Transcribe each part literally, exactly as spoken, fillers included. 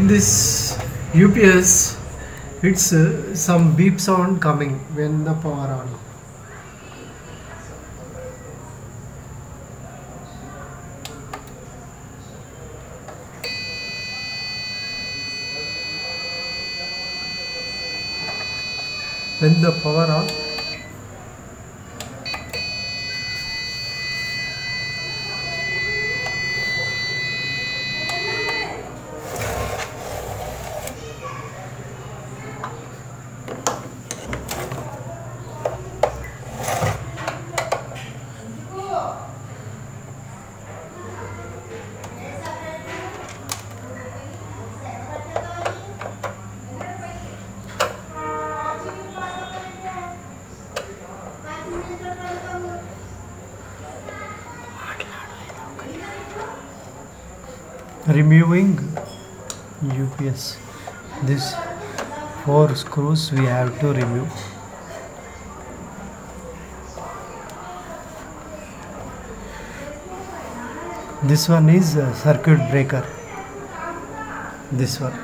in this U P S it's uh, some beep sound coming when the power on. When the power on, removing U P S, this four screws we have to remove. This one is a circuit breaker, this one.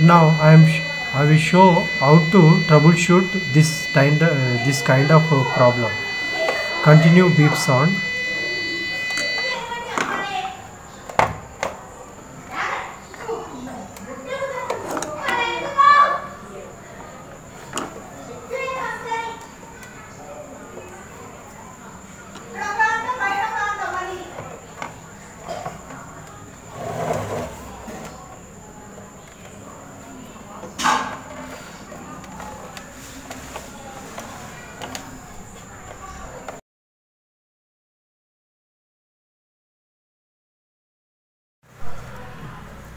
Now I am I will show how to troubleshoot this kind of, uh, this kind of uh, problem. Continue beep sound.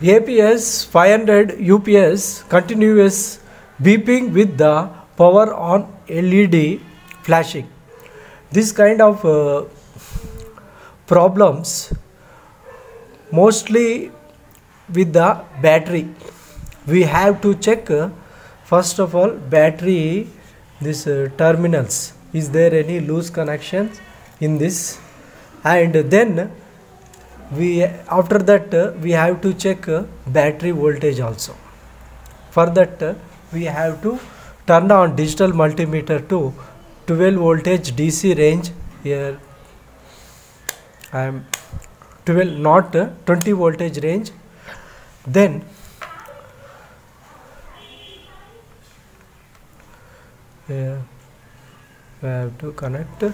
A P S five hundred U P S continuous beeping with the power on L E D flashing. This kind of uh, problems mostly with the battery. We have to check uh, first of all battery, this uh, terminals, is there any loose connections in this, and then we after that uh, we have to check uh, battery voltage also. For that uh, we have to turn on digital multimeter to twelve voltage D C range. Here I am twelve, not uh, twenty voltage range. Then uh, we have to connect.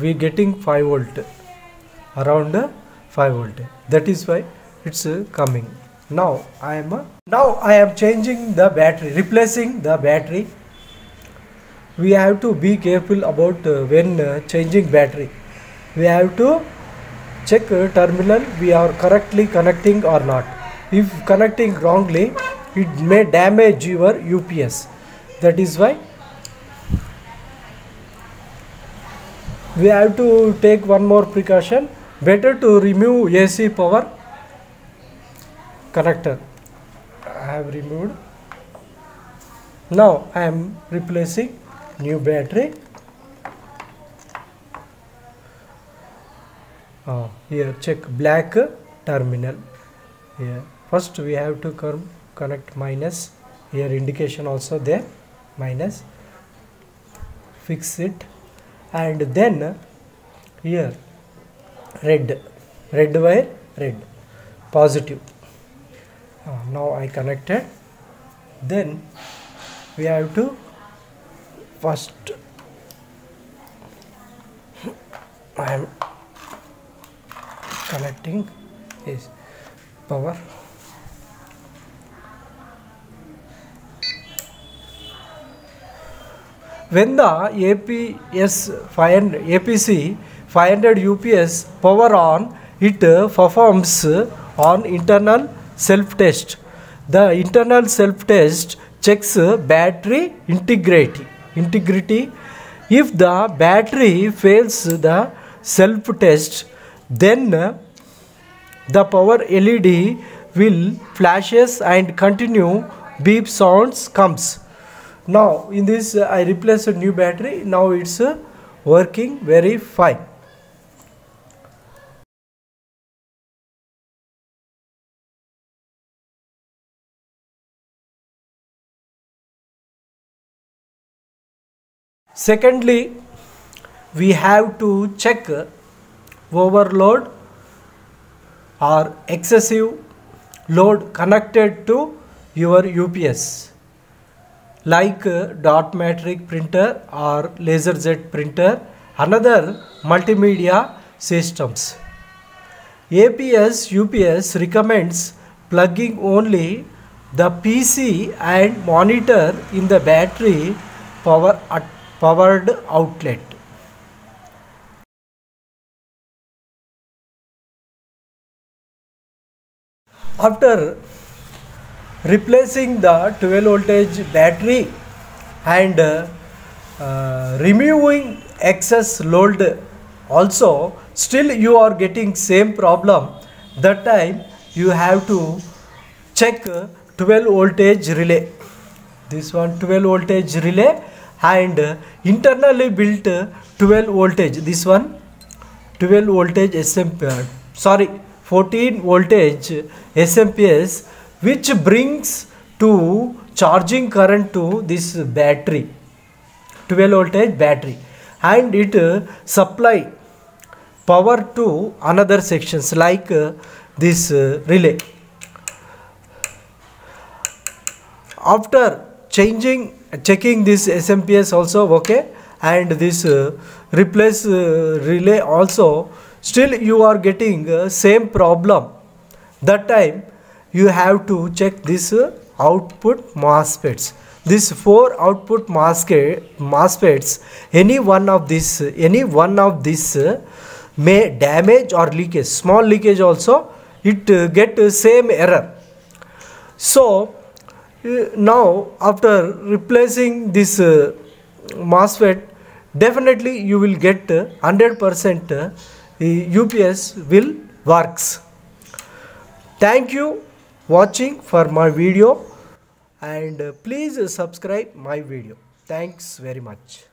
We getting five volt, around five volt, that is why it's coming. Now I am now I am changing the battery, replacing the battery. We have to be careful about when changing battery. We have to check terminal we are correctly connecting or not. If connecting wrongly, it may damage your U P S. That is why we have to take one more precaution. Better to remove A C power connector. I have removed. Now I am replacing new battery. Oh, here check black terminal. Here first we have to come connect minus. Here indication also there, minus. Fix it. And then here red red wire, red positive. Uh, now I connected. Then we have to first I am connecting is power. When the A P S five hundred, A P C five hundred U P S power on, it performs on internal self-test. The internal self-test checks battery integrity. Integrity. If the battery fails the self-test, then the power L E D will flashes and continue beep sounds comes. Now in this uh, I replace a new battery. Now it's uh, working very fine. Secondly, we have to check overload or excessive load connected to your U P S, like dot matrix printer or laser jet printer, another multimedia systems. A P S U P S recommends plugging only the P C and monitor in the battery power at powered outlet. After replacing the twelve voltage battery and uh, uh, removing excess load also, still you are getting same problem. That time you have to check twelve voltage relay. This one twelve voltage relay and uh, internally built uh, twelve voltage, this one twelve voltage S M P S, sorry fourteen voltage S M P S, which brings to charging current to this battery, twelve voltage battery, and it uh, supply power to another sections like uh, this uh, relay. After changing checking this S M P S also, okay, and this uh, replace uh, relay also, still you are getting uh, same problem. That time you have to check this uh, output MOSFETs. This four output MOSFETs, any one of this any one of this uh, may damage or leakage, small leakage also it uh, get uh, same error. So now after replacing this uh, MOSFET, definitely you will get one hundred percent uh, U P S will works. Thank you watching for my video and please subscribe my video. Thanks very much.